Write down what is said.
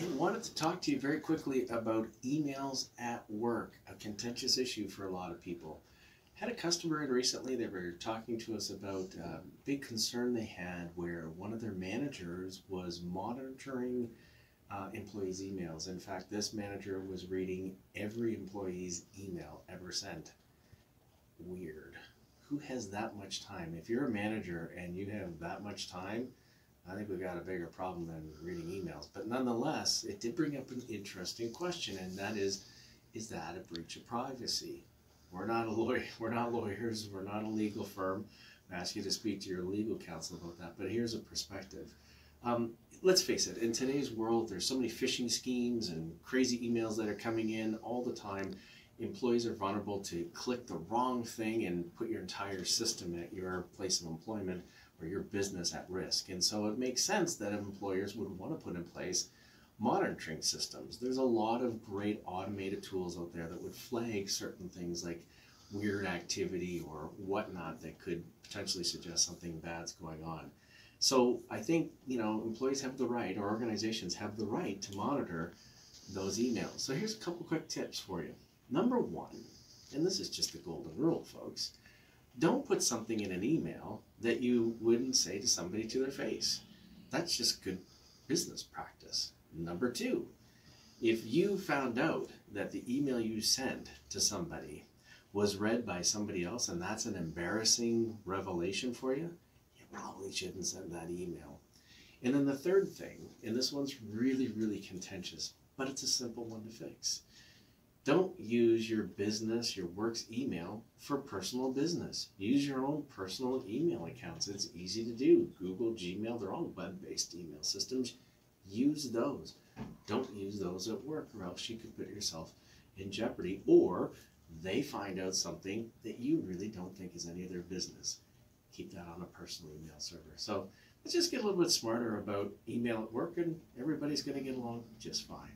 Hey, wanted to talk to you very quickly about emails at work, a contentious issue for a lot of people. Had a customer in recently, they were talking to us about a big concern they had where one of their managers was monitoring employees' emails. In fact, this manager was reading every employee's email ever sent. Weird. Who has that much time? If you're a manager and you have that much time, I think we've got a bigger problem than reading emails. But nonetheless, it did bring up an interesting question, and that is that a breach of privacy? We're not a lawyer, we're not lawyers, we're not a legal firm. I ask you to speak to your legal counsel about that, but here's a perspective. Let's face it, in today's world, there's so many phishing schemes and crazy emails that are coming in all the time. Employees are vulnerable to click the wrong thing and put your entire system at your place of employment or your business at risk. And so it makes sense that employers would want to put in place monitoring systems. There's a lot of great automated tools out there that would flag certain things like weird activity or whatnot that could potentially suggest something bad's going on. So I think, you know, employees have the right, or organizations have the right to monitor those emails. So here's a couple quick tips for you. Number one, and this is just the golden rule, folks, don't put something in an email that you wouldn't say to somebody to their face. That's just good business practice. Number two, if you found out that the email you sent to somebody was read by somebody else and that's an embarrassing revelation for you, you probably shouldn't send that email. And then the third thing, and this one's really, really contentious, but it's a simple one to fix. Don't use your business, your work's email for personal business. Use your own personal email accounts. It's easy to do. Google, Gmail, they're all web-based email systems. Use those. Don't use those at work or else you could put yourself in jeopardy or they find out something that you really don't think is any of their business. Keep that on a personal email server. So let's just get a little bit smarter about email at work and everybody's going to get along just fine.